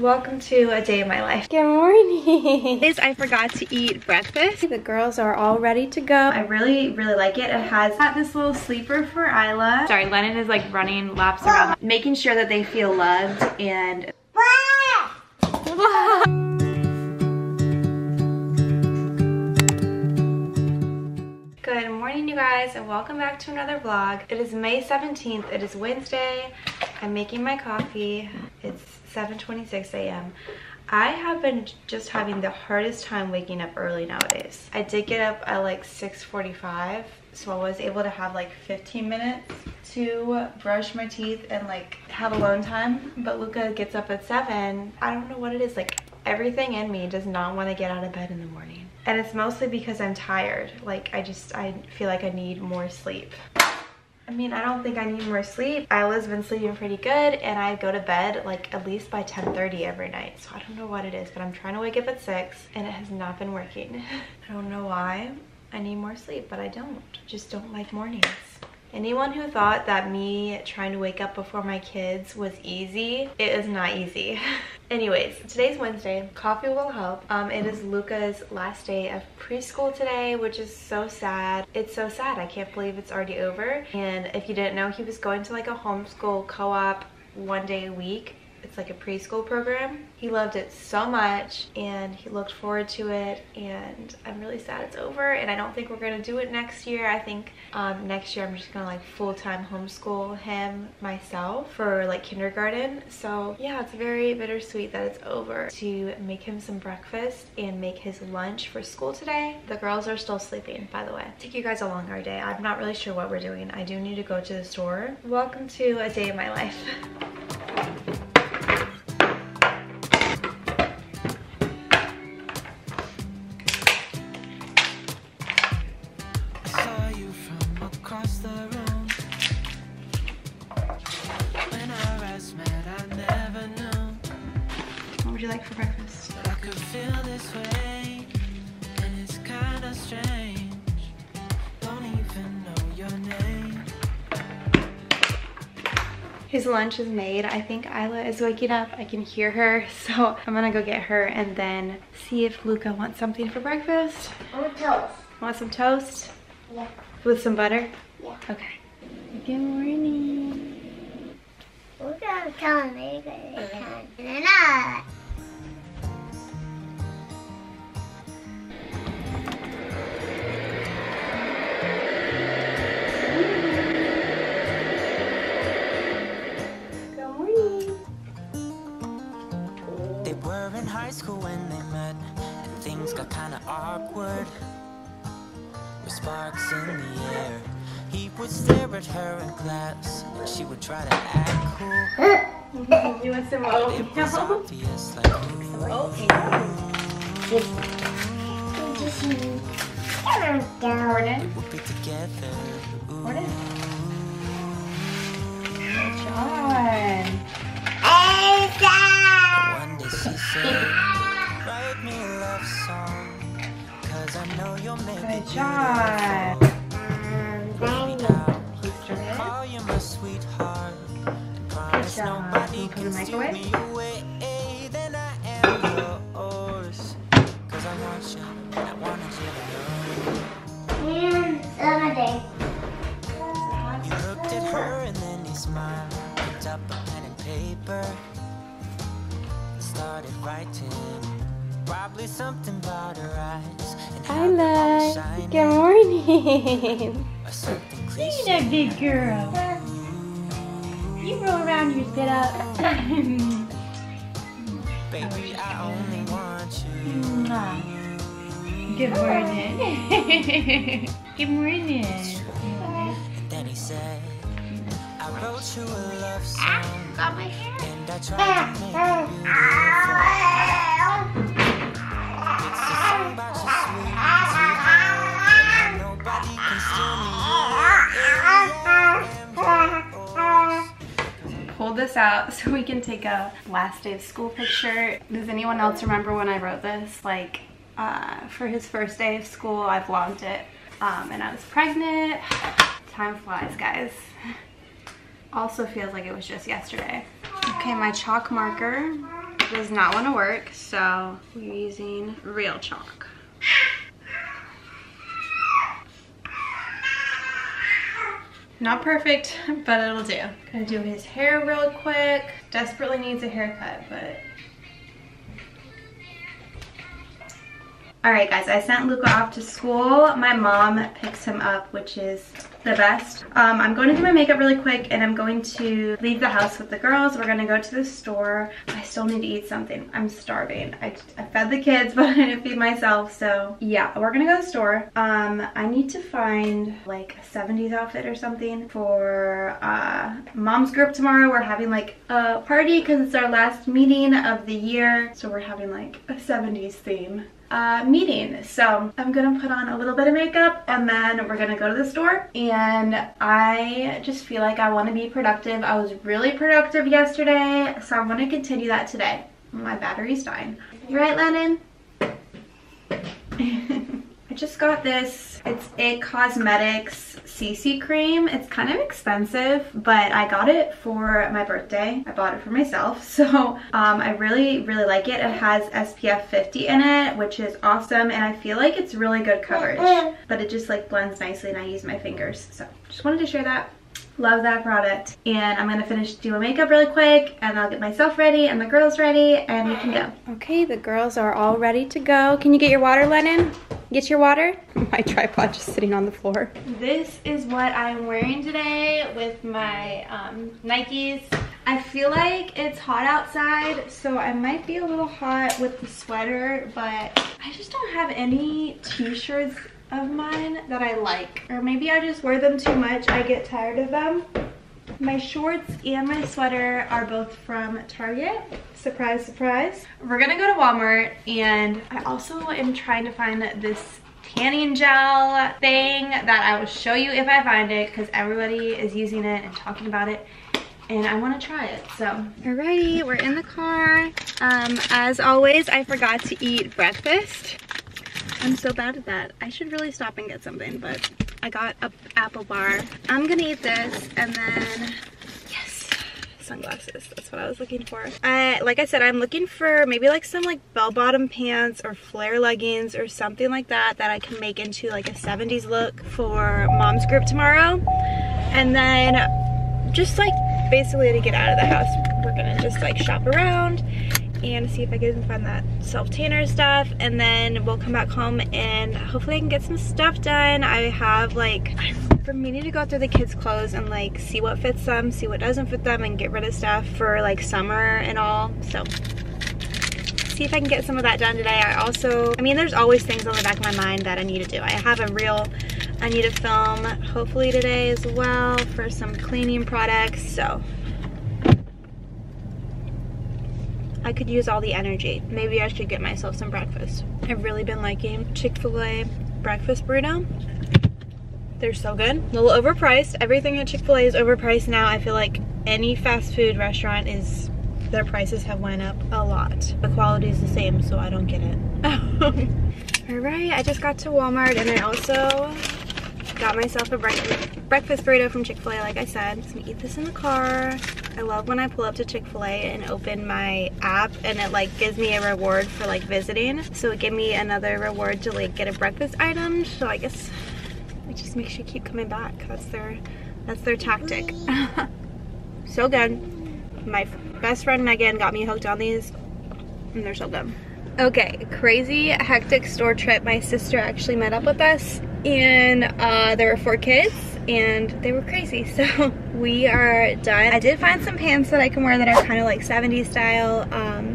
Welcome to a day in my life. Good morning. I forgot to eat breakfast. The girls are all ready to go. I really, really like it. It has this little sleeper for Isla. Sorry, Lennon is like running laps around, making sure that they feel loved and... Good morning, you guys, and welcome back to another vlog. It is May 17th. It is Wednesday. I'm making my coffee. It's 7:26 a.m. I have been just having the hardest time waking up early nowadays. I did get up at like 6:45, so I was able to have like 15 minutes to brush my teeth and like have alone time. But Luca gets up at 7. I don't know what it is, like everything in me does not want to get out of bed in the morning. And it's mostly because I'm tired. Like I feel like I need more sleep. I mean, I don't think I need more sleep. Isla's been sleeping pretty good, and I go to bed like at least by 10:30 every night. So I don't know what it is, but I'm trying to wake up at 6 and it has not been working. I don't know why I need more sleep, but I don't. I just don't like mornings. Anyone who thought that me trying to wake up before my kids was easy, it is not easy. Anyways, today's Wednesday. Coffee will help. It is Luca's last day of preschool today, which is so sad. It's so sad. I can't believe it's already over. And if you didn't know, he was going to like a homeschool co-op 1 day a week. It's like a preschool program. He loved it so much and he looked forward to it, and I'm really sad it's over, and I don't think we're gonna do it next year. I think next year I'm just gonna like full-time homeschool him myself for like kindergarten. So yeah, it's very bittersweet that it's over. To make him some breakfast and make his lunch for school today. The girls are still sleeping, by the way. I'll take you guys along our day. I'm not really sure what we're doing. I do need to go to the store. Welcome to a day in my life. His lunch is made. I think Isla is waking up. I can hear her, so I'm gonna go get her and then see if Luca wants something for breakfast. I want toast. Want some toast? Yeah. With some butter? Yeah. Okay. Good morning. Luca, come on, baby. School when they met, and things got kind of awkward. With sparks in the air, he would stare at her in class, and she would try to act cool. You want some oatmeal? It was obvious, like oatmeal. We'll be together. Jordan. John. She said, write me a love song, 'cause I know you'll make it beautiful. Call you my sweetheart, and promise nobody can steal me away. Then I am yours, 'cause I want you, and I wanted you to know. And summer day. He looked at her and then he smiled, picked up a pen and paper. Started writing, probably something about her eyes. Hi, good morning. Clean up, big girl. You roll around here, sit up. Baby, I only want you. Good morning. Good morning. And then he said, I wrote you a love song. Got my hair. I tried to make it beautiful. It's the song about your sweet, sweet heart. Nobody can steal me away. Hold this out so we can take a last day of school picture. Does anyone else remember when I wrote this? Like, for his first day of school, I vlogged it. And I was pregnant. Time flies, guys. Also feels like it was just yesterday. Okay, my chalk marker does not want to work, so we're using real chalk. Not perfect, but it'll do. Gonna do his hair real quick. Desperately needs a haircut, but. All right guys, I sent Luca off to school. My mom picks him up, which is the best. I'm going to do my makeup really quick and I'm going to leave the house with the girls. We're gonna go to the store. I still need to eat something. I'm starving. I fed the kids, but I didn't feed myself. So yeah, we're gonna go to the store. I need to find like a 70s outfit or something for mom's group tomorrow. We're having like a party because it's our last meeting of the year. So we're having like a 70s theme. Meeting. So I'm gonna put on a little bit of makeup and then we're gonna go to the store, and I just feel like I want to be productive. I was really productive yesterday, so I'm gonna continue that today. My battery's dying. You right, Lennon? I just got this. It's a cosmetics CC cream. It's kind of expensive, but I got it for my birthday. I bought it for myself, so I really like it. It has SPF 50 in it, which is awesome, and I feel like it's really good coverage, but it just like blends nicely and I use my fingers. So just wanted to share that. Love that product. And I'm gonna finish doing makeup really quick and I'll get myself ready and the girls ready and we can go. Okay, the girls are all ready to go. Can you get your water, Lennon? Get your water? My tripod just sitting on the floor. This is what I'm wearing today with my Nikes. I feel like it's hot outside, so I might be a little hot with the sweater, but I just don't have any t-shirts of mine that I like, or maybe I just wear them too much. I get tired of them. My shorts and my sweater are both from Target. Surprise, surprise. We're gonna go to Walmart, and I also am trying to find this tanning gel thing that I will show you if I find it, because everybody is using it and talking about it. And I want to try it, so. Alrighty, we're in the car. As always, I forgot to eat breakfast. I'm so bad at that. I should really stop and get something, but I got an apple bar. I'm gonna eat this, and then, yes, sunglasses. That's what I was looking for. Like I said, I'm looking for maybe like some like bell-bottom pants or flare leggings or something like that that I can make into like a 70s look for mom's group tomorrow. And then just like basically to get out of the house, we're gonna just like shop around and see if I can find that self-tanner stuff, and then we'll come back home and hopefully I can get some stuff done. I have like, I'm meaning to go through the kids' clothes and like see what fits them, see what doesn't fit them, and get rid of stuff for like summer and all, so see if I can get some of that done today. I also, I mean, there's always things on the back of my mind that I need to do. I have a reel I need to film hopefully today as well for some cleaning products, so I could use all the energy. Maybe I should get myself some breakfast. I've really been liking Chick-fil-A breakfast burrito. They're so good. A little overpriced. Everything at Chick-fil-A is overpriced now. I feel like any fast food restaurant is, their prices have went up a lot. The quality is the same, so I don't get it. All right, I just got to Walmart and I also got myself a breakfast burrito from Chick-fil-A, like I said. I'm just gonna eat this in the car. I love when I pull up to Chick-fil-A and open my app and it like gives me a reward for like visiting. So it gave me another reward to like get a breakfast item. So I guess it just makes you keep coming back. That's their tactic. So good. My best friend Megan got me hooked on these and they're so good. Okay, crazy hectic store trip. My sister actually met up with us and there were 4 kids. And they were crazy, so we are done. I did find some pants that I can wear that are kind of like 70s style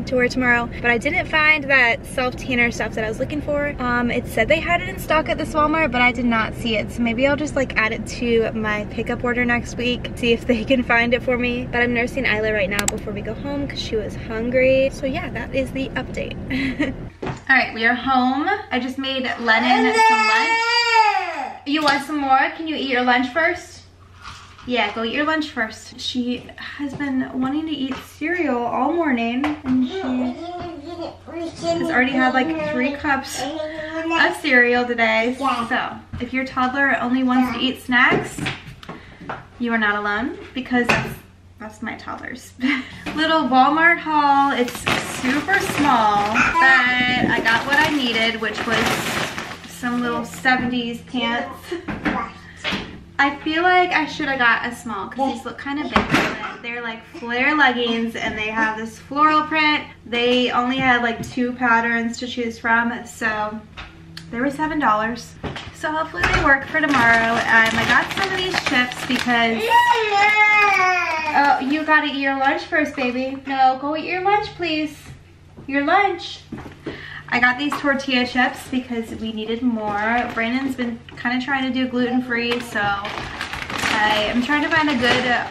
to wear tomorrow, but I didn't find that self-tanner stuff that I was looking for. It said they had it in stock at this Walmart, but I did not see it, so maybe I'll just like add it to my pickup order next week, see if they can find it for me. But I'm nursing Isla right now before we go home because she was hungry. So yeah, that is the update. All right, we are home. I just made Lennon some lunch. You want some more? Can you eat your lunch first? Yeah, go eat your lunch first. She has been wanting to eat cereal all morning, and she has already had like 3 cups of cereal today. So if your toddler only wants to eat snacks, you are not alone, because That's my toddler's. Little Walmart haul. It's super small, but I got what I needed, which was some little 70s pants. I feel like I should have got a small because these look kind of big. They're like flare leggings and they have this floral print. They only had like 2 patterns to choose from, so they were $7. So hopefully they work for tomorrow. I got some of these chips because... Oh, you gotta eat your lunch first, baby. No, go eat your lunch, please. Your lunch. I got these tortilla chips because we needed more. Brandon's been kind of trying to do gluten-free, so I am trying to find a good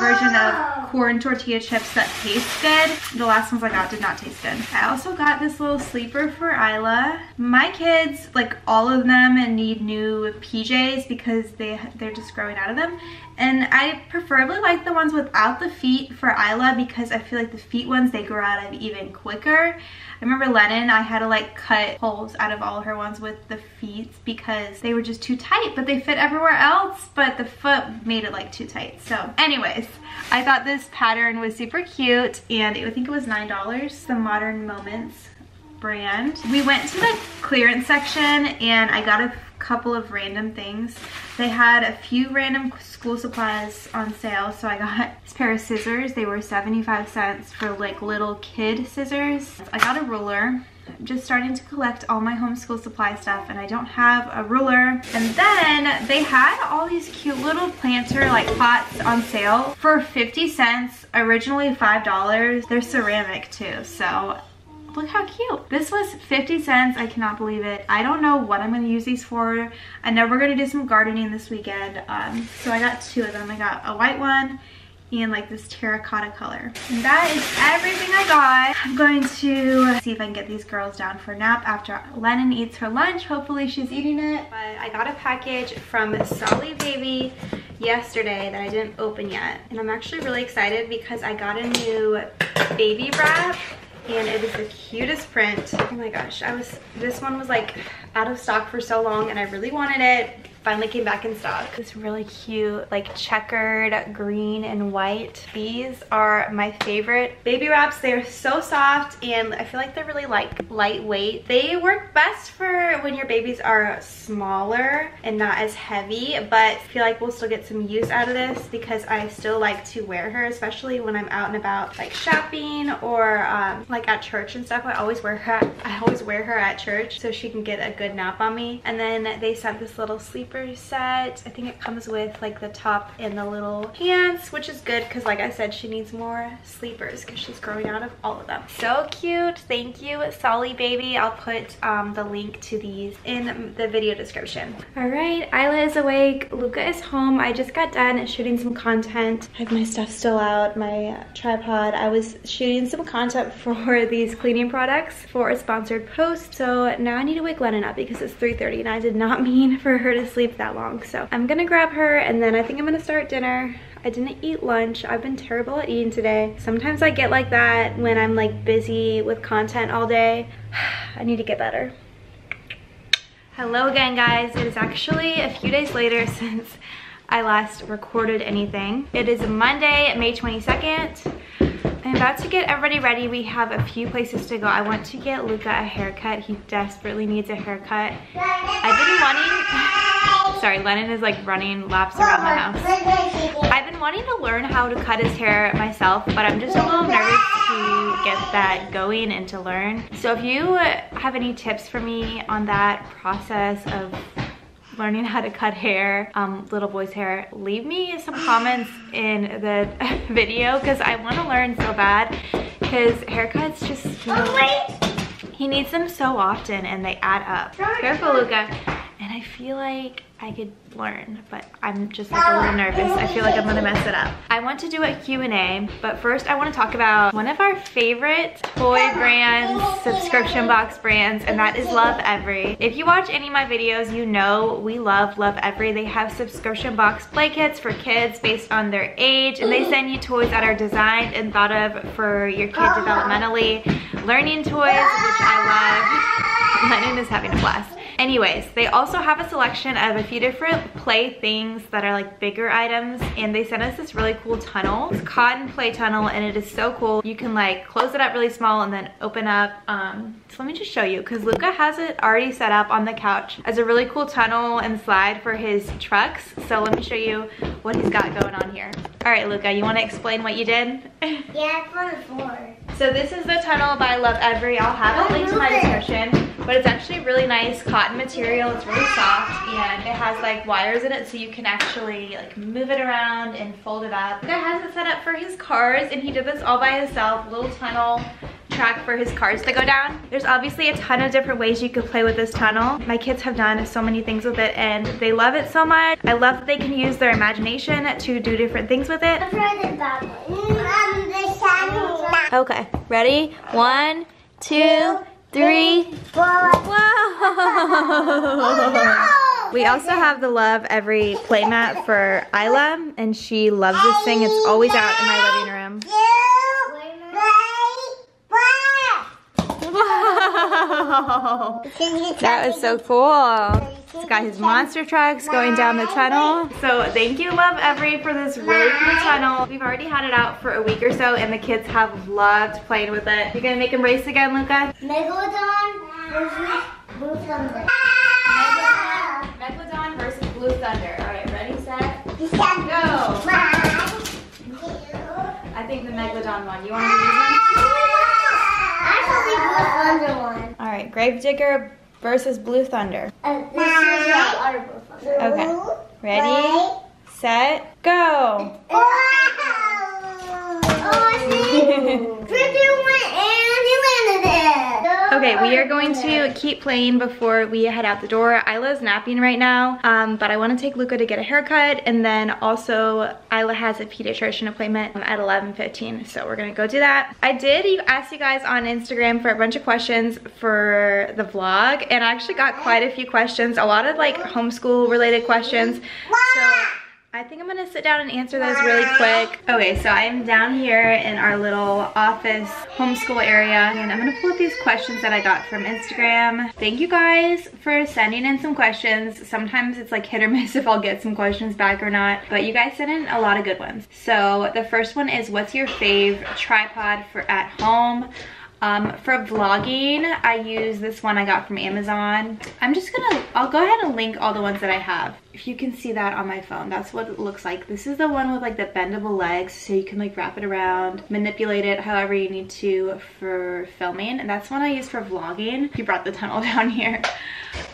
version of corn tortilla chips that taste good. The last ones I got did not taste good. I also got this little sleeper for Isla. My kids, like all of them, need new PJs because they're just growing out of them. And I preferably like the ones without the feet for Isla because I feel like the feet ones, they grow out of even quicker. I remember Lennon, I had to like cut holes out of all her ones with the feet because they were just too tight, but they fit everywhere else, but the foot made it like too tight. So anyways, I thought this pattern was super cute and I think it was $9, the Modern Moments brand. We went to the clearance section and I got a couple of random things. They had a few random school supplies on sale, so I got this pair of scissors. They were 75 cents for like little kid scissors. I got a ruler. I'm just starting to collect all my homeschool supply stuff and I don't have a ruler. And then they had all these cute little planter like pots on sale for 50 cents, originally $5. They're ceramic too, so look how cute. This was 50 cents. I cannot believe it. I don't know what I'm going to use these for. I know we're going to do some gardening this weekend. So I got 2 of them. I got a white one and like this terracotta color. And that is everything I got. I'm going to see if I can get these girls down for a nap after Lennon eats her lunch. Hopefully she's eating it. But I got a package from Solly Baby yesterday that I didn't open yet. And I'm actually really excited because I got a new baby wrap. And it is the cutest print. Oh my gosh, this one was like out of stock for so long and I really wanted it. Finally came back in stock. This really cute like checkered green and white. These are my favorite baby wraps. They are so soft and I feel like they're really like lightweight. They work best for when your babies are smaller and not as heavy, but I feel like we'll still get some use out of this because I still like to wear her, especially when I'm out and about like shopping or like at church and stuff. I always wear her at church so she can get a good nap on me. And then they sent this little sleeper set. I think it comes with like the top and the little pants, which is good because like I said, she needs more sleepers because she's growing out of all of them. So cute. Thank you, Solly Baby. I'll put the link to these in the video description. All right, Isla is awake. Luca is home. I just got done shooting some content. I have my stuff still out, my tripod. I was shooting some content for these cleaning products for a sponsored post. So now I need to wake Lennon up because it's 3:30 and I did not mean for her to sleep that long, so I'm gonna grab her and then I think I'm gonna start dinner. I didn't eat lunch. I've been terrible at eating today. Sometimes I get like that when I'm like busy with content all day. I need to get better. Hello again, guys. It is actually a few days later since I last recorded anything. It is Monday, May 22nd. I'm about to get everybody ready. We have a few places to go. I want to get Luca a haircut. He desperately needs a haircut. Sorry, Lennon is like running laps around the house. I've been wanting to learn how to cut his hair myself, but I'm just a little nervous to get that going and to learn. So if you have any tips for me on that process of learning how to cut hair, little boy's hair, leave me some comments in the video because I want to learn so bad. His haircuts just, you know, he needs them so often and they add up. Careful, Luca. And I feel like I could learn, but I'm just like a little nervous. I feel like I'm gonna mess it up. I want to do a Q&A, but first I want to talk about one of our favorite toy brands, subscription box brands, and that is Lovevery. If you watch any of my videos, you know we love Lovevery. They have subscription box play kits for kids based on their age, and they send you toys that are designed and thought of for your kid developmentally. Learning toys, which I love. Lennon is having a blast. Anyways, they also have a selection of a few different play things that are like bigger items, and they sent us this really cool tunnel. It's cotton play tunnel, and it is so cool. You can like close it up really small and then open up. So let me just show you, because Luca has it already set up on the couch as a really cool tunnel and slide for his trucks. So let me show you what he's got going on here. All right, Luca, you want to explain what you did? Yeah, it's on the floor. So this is the tunnel by Lovevery. I'll have a link to my description. But it's actually really nice cotton material. It's really soft, and it has like wires in it, so you can actually like move it around and fold it up. Guy has it set up for his cars, and he did this all by himself. Little tunnel track for his cars to go down. There's obviously a ton of different ways you could play with this tunnel. My kids have done so many things with it, and they love it so much. I love that they can use their imagination to do different things with it. Okay, ready? 1, 2, 3, 4. Whoa! We also have the Lovevery playmat for Isla, and she loves this thing. It's always out in my living room. Whoa! That was so cool. He's got his monster trucks going down the tunnel. So thank you, Lovevery, for this really cool tunnel. We've already had it out for a week or so, and the kids have loved playing with it. You're gonna make him race again, Luca? Megalodon versus Blue Thunder. Megalodon versus Blue Thunder. All right, ready, set, go. I think the Megalodon won. You want to do one? I think Blue Thunder won. All right, Gravedigger versus Blue Thunder. Okay. Ready, set, go. Okay, we are going to keep playing before we head out the door. Isla's napping right now, but I want to take Luca to get a haircut, and then also Isla has a pediatrician appointment at 11:15, so we're gonna go do that. I did ask you guys on Instagram for a bunch of questions for the vlog, and I actually got quite a few questions, a lot of like homeschool related questions. So I think I'm gonna sit down and answer those really quick. Okay, so I'm down here in our little office homeschool area, and I'm gonna pull up these questions that I got from Instagram. Thank you guys for sending in some questions. Sometimes it's like hit or miss if I'll get some questions back or not, but you guys sent in a lot of good ones. So the first one is, what's your fave tripod for at home? For vlogging, I use this one I got from Amazon. I'll go ahead and link all the ones that I have. If you can see that on my phone, that's what it looks like. This is the one with like the bendable legs, so you can like wrap it around, manipulate it however you need to for filming. And that's one I use for vlogging. You brought the tunnel down here.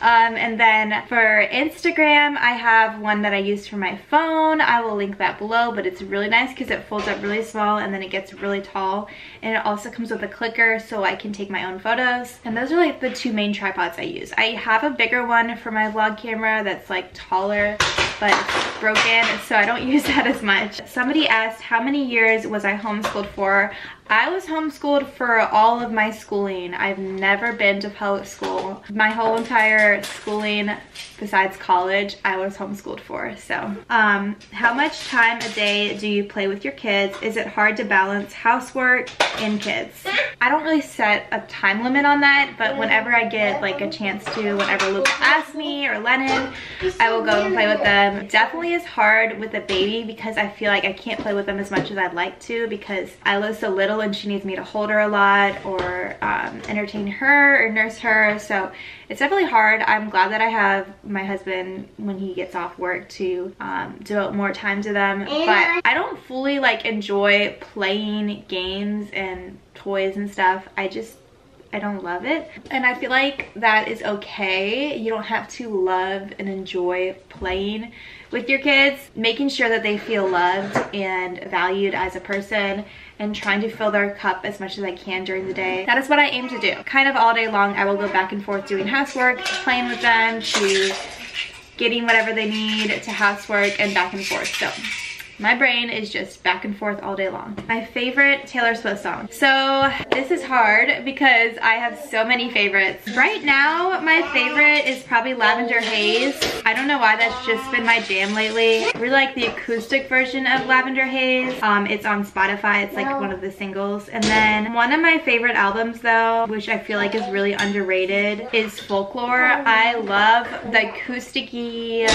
And then for Instagram, I have one that I used for my phone. I will link that below, but it's really nice because it folds up really small and then it gets really tall. And it also comes with a clicker so I can take my own photos. And those are like the two main tripods I use. I have a bigger one for my vlog camera that's like taller, but it's broken, so I don't use that as much. Somebody asked, how many years was I homeschooled for? I was homeschooled for all of my schooling. I've never been to public school. My whole entire schooling, besides college, I was homeschooled for. So, how much time a day do you play with your kids? Is it hard to balance housework and kids? I don't really set a time limit on that, but whenever I get like a chance to, whenever Luca asks me or Lennon, I will go and play with them. It definitely is hard with a baby because I feel like I can't play with them as much as I'd like to because Isla's so little and she needs me to hold her a lot or entertain her or nurse her, so it's definitely hard. I'm glad that I have my husband when he gets off work to devote more time to them, but I don't fully like enjoy playing games and toys and stuff. I don't love it, and I feel like that is okay. You don't have to love and enjoy playing with your kids. Making sure that they feel loved and valued as a person and trying to fill their cup as much as I can during the day. That is what I aim to do. Kind of all day long, I will go back and forth doing housework, playing with them, to getting whatever they need, to housework, and back and forth. So My brain is just back and forth all day long. My favorite Taylor Swift song. So this is hard because I have so many favorites. Right now, my favorite is probably Lavender Haze. I don't know why, that's just been my jam lately. I really like the acoustic version of Lavender Haze. It's on Spotify, it's like one of the singles. And then one of my favorite albums though, which I feel like is really underrated, is Folklore. I love the acoustic-y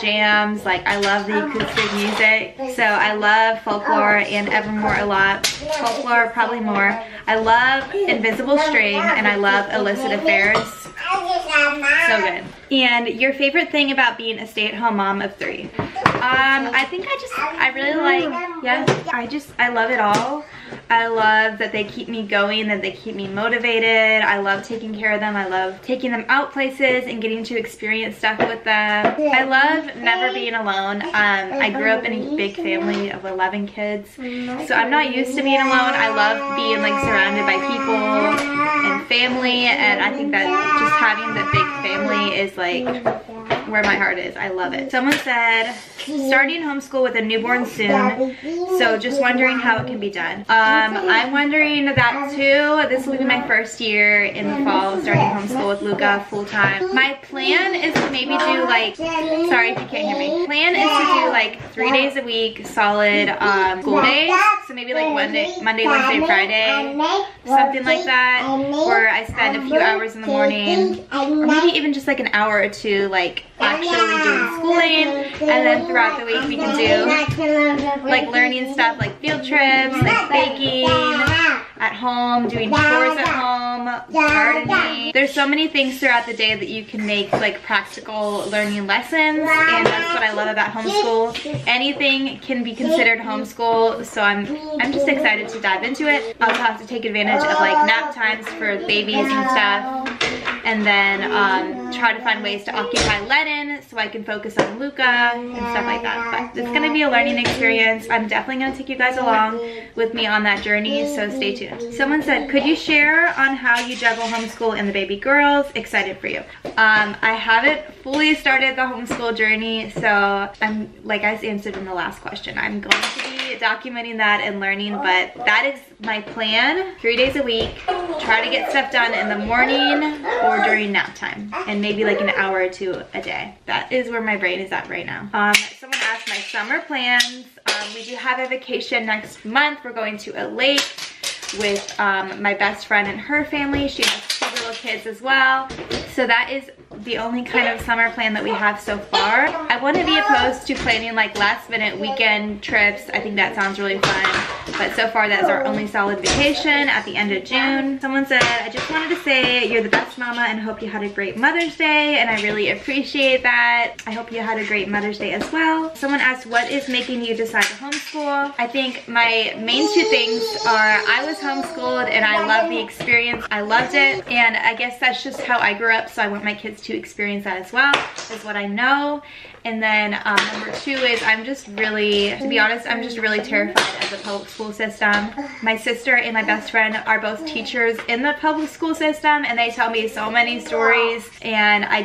jams, like I love the acoustic music. So I love Folklore and Evermore a lot. Folklore probably more. I love Invisible String and I love Illicit Affairs. So good. And your favorite thing about being a stay-at-home mom of three? I really like, I love it all. I love that they keep me going, that they keep me motivated. I love taking care of them. I love taking them out places and getting to experience stuff with them. I love never being alone. I grew up in a big family of 11 kids, so I'm not used to being alone. I love being like surrounded by people and family, and I think that just having the big family is like where my heart is. I love it. Someone said starting homeschool with a newborn soon, so just wondering how it can be done. I'm wondering that too. This will be my first year in the fall starting homeschool with Luca full-time. My plan is to maybe do like, sorry if you can't hear me, plan is to do like 3 days a week solid school days, so maybe like Monday, Wednesday, Friday, something like that, where I spend a few hours in the morning, or maybe even just like an hour or two like actually doing schooling, and then throughout the week we can do like learning stuff like field trips, like baking at home, doing chores at home, gardening. There's so many things throughout the day that you can make like practical learning lessons, and that's what I love about homeschool. Anything can be considered homeschool, so I'm just excited to dive into it. I'll have to take advantage of like nap times for babies and stuff, and then try to find ways to occupy Lennon so I can focus on Luca and stuff like that. But it's gonna be a learning experience. I'm definitely gonna take you guys along with me on that journey, so stay tuned. Someone said, could you share on how you juggle homeschool and the baby girls? Excited for you. I haven't fully started the homeschool journey, so I'm, like I answered in the last question, I'm going to be documenting that and learning, but that is my plan. 3 days a week, try to get stuff done in the morning or during nap time, and maybe like an hour or two a day. That is where my brain is at right now. Someone asked my summer plans. We do have a vacation next month. We're going to a lake with my best friend and her family. She has two little kids as well. So that is the only kind of summer plan that we have so far. I wouldn't be opposed to planning like last minute weekend trips. I think that sounds really fun, but so far that's our only solid vacation at the end of June. Someone said, I just wanted to say you're the best mama and hope you had a great Mother's Day, and I really appreciate that. I hope you had a great Mother's Day as well. Someone asked, what is making you decide to homeschool? I think my main two things are I was homeschooled and I love the experience. I loved it, and I guess that's just how I grew up, so I want my kids to experience that as well, is what I know. And then number two is I'm just really terrified of the public school system. My sister and my best friend are both teachers in the public school system, and they tell me so many stories, and I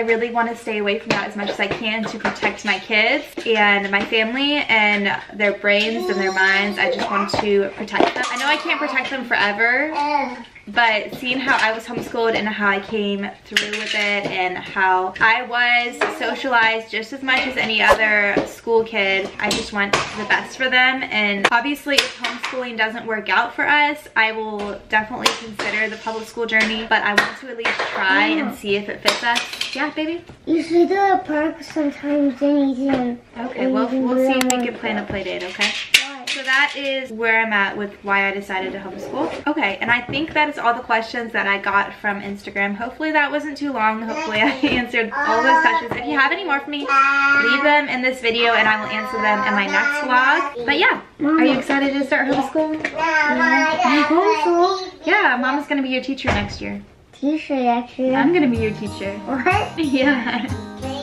really want to stay away from that as much as I can to protect my kids and my family and their brains and their minds. I just want to protect them. I know I can't protect them forever, but seeing how I was homeschooled and how I came through with it and how I was socialized just as much as any other school kid, I just want the best for them. And obviously if homeschooling doesn't work out for us, I will definitely consider the public school journey, but I want to at least try and see if it fits us. Yeah, baby? You should do a park sometimes, then you do. Okay, well, we'll see if we can plan a play date, okay? So that is where I'm at with why I decided to homeschool. Okay, and I think that is all the questions that I got from Instagram. Hopefully that wasn't too long. Hopefully I answered all those questions. If you have any more for me, leave them in this video and I will answer them in my next vlog. But yeah, are you excited to start homeschool? Yeah, Mama's gonna be your teacher next year. I'm gonna be your teacher. What? Yeah.